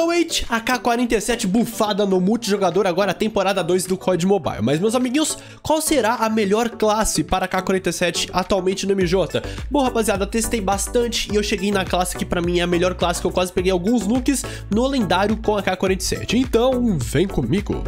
Runaway, AK-47 bufada no multijogador, agora temporada 2 do COD Mobile. Mas, meus amiguinhos, qual será a melhor classe para AK-47 atualmente no MJ? Bom, rapaziada, testei bastante e eu cheguei na classe que pra mim é a melhor classe, que eu quase peguei alguns nukes no lendário com AK-47. Então, vem comigo!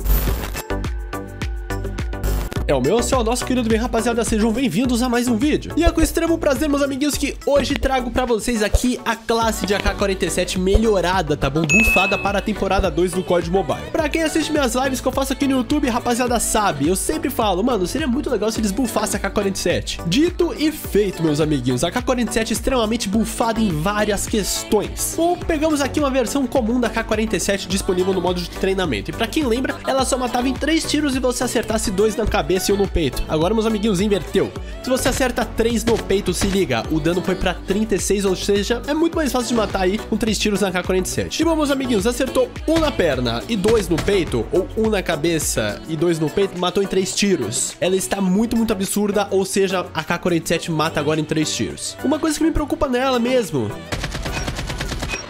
É o meu, é o nosso querido bem, rapaziada, sejam bem-vindos a mais um vídeo. E é com extremo prazer, meus amiguinhos, que hoje trago pra vocês aqui a classe de AK-47 melhorada, tá bom? Bufada para a temporada 2 do COD Mobile. Pra quem assiste minhas lives que eu faço aqui no YouTube, rapaziada, sabe, eu sempre falo, mano, seria muito legal se eles bufassem a AK-47. Dito e feito, meus amiguinhos, a AK-47 extremamente bufada em várias questões. Bom, pegamos aqui uma versão comum da AK-47 disponível no modo de treinamento. E pra quem lembra, ela só matava em 3 tiros e você acertasse 2 na cabeça e um no peito. Agora, meus amiguinhos, inverteu. Se você acerta 3 no peito, se liga, o dano foi pra 36, ou seja, é muito mais fácil de matar aí com 3 tiros na AK-47. E bom, meus amiguinhos, acertou 1 na perna e 2 no peito, ou 1 na cabeça e 2 no peito, matou em 3 tiros. Ela está muito, muito absurda, ou seja, a AK-47 mata agora em 3 tiros. Uma coisa que me preocupa nela mesmo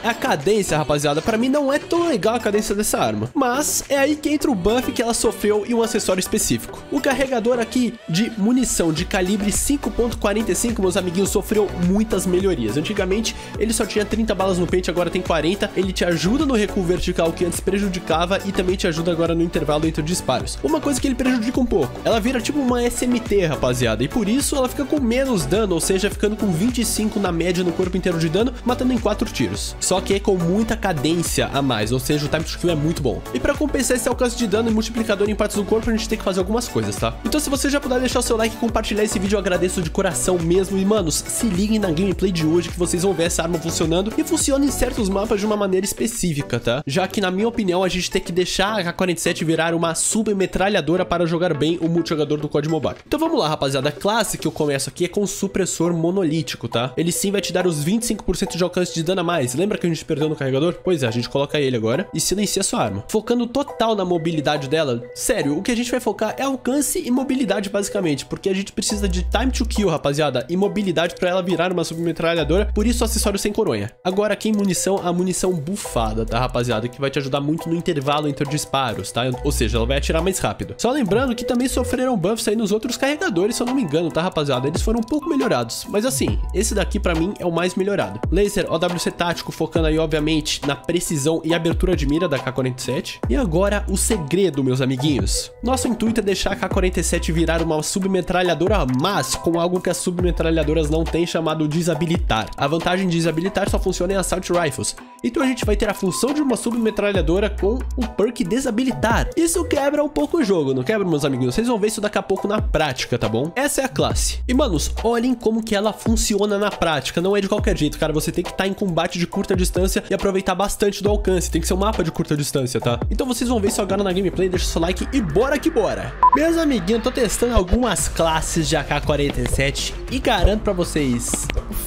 é a cadência, rapaziada. Pra mim não é tão legal a cadência dessa arma, mas é aí que entra o buff que ela sofreu e um acessório específico. O carregador aqui de munição de calibre 5.45, meus amiguinhos, sofreu muitas melhorias. Antigamente ele só tinha 30 balas no peito, agora tem 40. Ele te ajuda no recuo vertical que antes prejudicava e também te ajuda agora no intervalo entre disparos. Uma coisa que ele prejudica um pouco, ela vira tipo uma SMT, rapaziada, e por isso ela fica com menos dano, ou seja, ficando com 25 na média no corpo inteiro de dano, matando em 4 tiros. Só que é com muita cadência a mais, ou seja, o time to kill é muito bom. E pra compensar esse alcance de dano e multiplicador em partes do corpo, a gente tem que fazer algumas coisas, tá? Então, se você já puder deixar o seu like e compartilhar esse vídeo, eu agradeço de coração mesmo. E, manos, se liguem na gameplay de hoje que vocês vão ver essa arma funcionando, e funciona em certos mapas de uma maneira específica, tá? Já que, na minha opinião, a gente tem que deixar a AK-47 virar uma submetralhadora para jogar bem o multijogador do COD Mobile. Então vamos lá, rapaziada. A classe que eu começo aqui é com o supressor monolítico, tá? Ele sim vai te dar os 25% de alcance de dano a mais. Lembra que a gente perdeu no carregador? Pois é, a gente coloca ele agora e silencia sua arma, focando total na mobilidade dela. Sério, o que a gente vai focar é alcance e mobilidade, basicamente, porque a gente precisa de time to kill, rapaziada, e mobilidade pra ela virar uma submetralhadora, por isso acessório sem coronha. Agora aqui em munição, a munição bufada, tá, rapaziada, que vai te ajudar muito no intervalo entre disparos, tá? Ou seja, ela vai atirar mais rápido. Só lembrando que também sofreram buffs aí nos outros carregadores, se eu não me engano, tá, rapaziada? Eles foram um pouco melhorados, mas assim, esse daqui pra mim é o mais melhorado. Laser, OWC tático, focando aí, obviamente, na precisão e abertura de mira da AK-47. E agora, o segredo, meus amiguinhos. Nosso intuito é deixar a AK-47 virar uma submetralhadora, mas com algo que as submetralhadoras não têm, chamado desabilitar. A vantagem de desabilitar só funciona em Assault Rifles. Então a gente vai ter a função de uma submetralhadora com o perk desabilitar. Isso quebra um pouco o jogo, não quebra, meus amiguinhos? Vocês vão ver isso daqui a pouco na prática, tá bom? Essa é a classe. E, manos, olhem como que ela funciona na prática. Não é de qualquer jeito, cara. Você tem que estar em combate de curta distância e aproveitar bastante do alcance. Tem que ser um mapa de curta distância, tá? Então vocês vão ver isso agora na gameplay. Deixa o seu like e bora que bora. Meus amiguinhos, tô testando algumas classes de AK-47 e garanto pra vocês,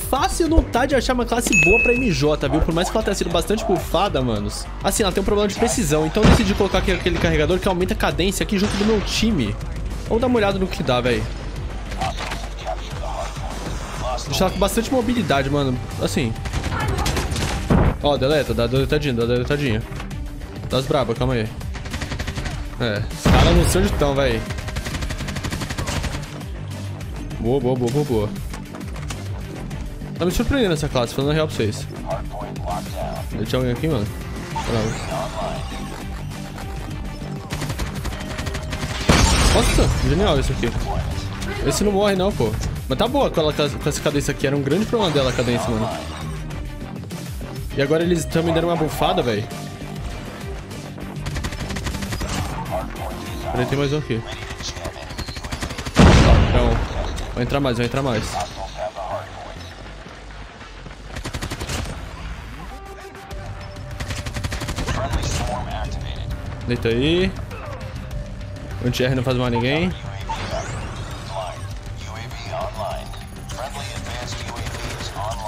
fácil não tá de achar uma classe boa pra MJ, viu? Por mais que ela tenha sido bastante bufada, manos, assim, ela tem um problema de precisão. Então eu decidi colocar aqui aquele carregador que aumenta a cadência aqui junto do meu time. Vamos dar uma olhada no que dá, velho. Deixa ela com bastante mobilidade, mano. Assim... Ó, oh, deleta, dá deletadinha, dá deletadinha. Dá as brabas, calma aí. É, os caras não sei onde estão, véi. Boa, boa, boa, boa, boa. Tá me surpreendendo essa classe, falando a real pra vocês. Deixa alguém aqui, mano. Nossa, genial isso aqui. Esse não morre não, pô. Mas tá boa com essa cadência aqui, era um grande problema dela a cadência, mano. E agora eles também deram uma bufada, velho. Peraí, tem mais um aqui. Tá, então. Vai entrar mais, vai entrar mais. Deita aí. Anti-R não faz mal a ninguém.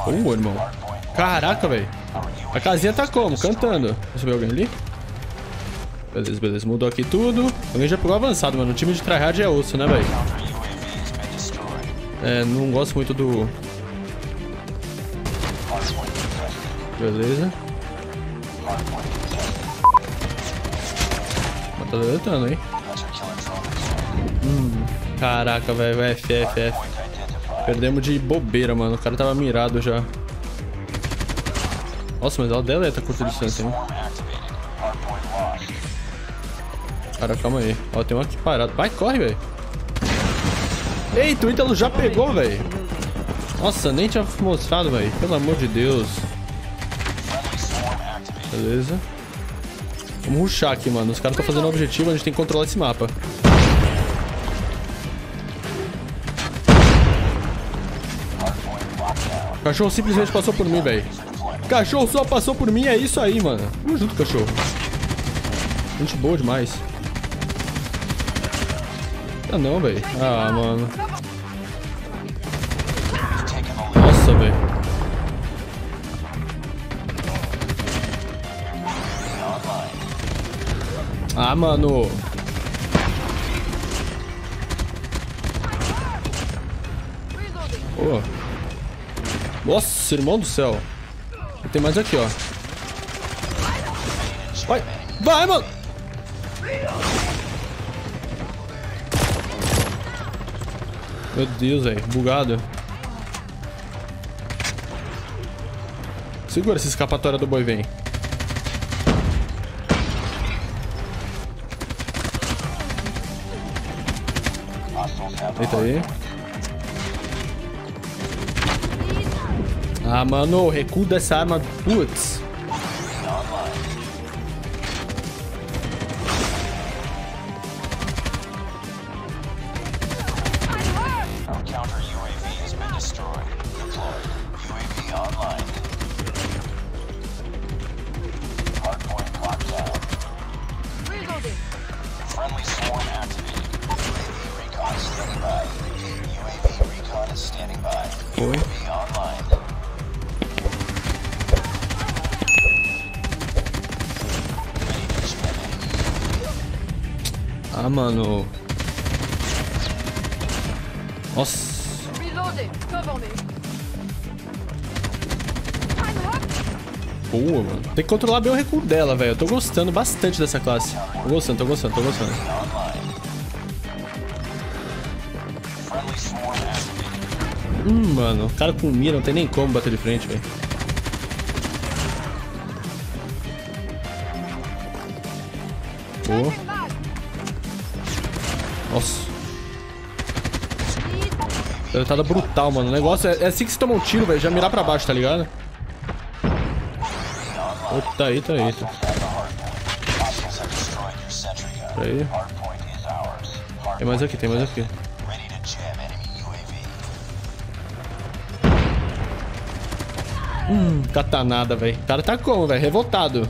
Boa, irmão. Caraca, velho. A casinha tá como? Cantando. Vou subir alguém ali. Beleza, beleza. Mudou aqui tudo. Alguém já pegou avançado, mano. O time de tryhard é osso, né, velho? É, não gosto muito do... Beleza. tá levantando, hein? Caraca, velho. F. Perdemos de bobeira, mano. O cara tava mirado já. Nossa, mas ela deleta a curta distância, hein? Cara, calma aí. Ó, tem um aqui parado. Vai, corre, velho. Eita, o Ítalo já pegou, velho. Nossa, nem tinha mostrado, velho. Pelo amor de Deus. Beleza. Vamos rushar aqui, mano. Os caras estão fazendo um objetivo, a gente tem que controlar esse mapa. O cachorro simplesmente passou por mim, velho. Cachorro só passou por mim, é isso aí, mano. Vamos junto, cachorro. Gente boa demais. Ah, não, velho. Ah, mano. Nossa, velho. Ah, mano. Oh. Nossa, irmão do céu. Tem mais aqui, ó. Vai, vai, mano. Meu Deus, velho. Bugado. Segura essa escapatória do boi, vem. Eita aí. Ah, mano, recuo dessa arma. Putz. Ah, mano. Nossa. Boa, mano. Tem que controlar bem o recuo dela, velho. Eu tô gostando bastante dessa classe. Tô gostando. Mano. O cara com mira não tem nem como bater de frente, velho. Boa. Nossa. Deletada brutal, mano. O negócio é assim que se toma um tiro, velho. Já mirar pra baixo, tá ligado? Opa, tá aí. Peraí. Tem mais aqui. Catanada, velho. O cara tá como, velho? Revoltado.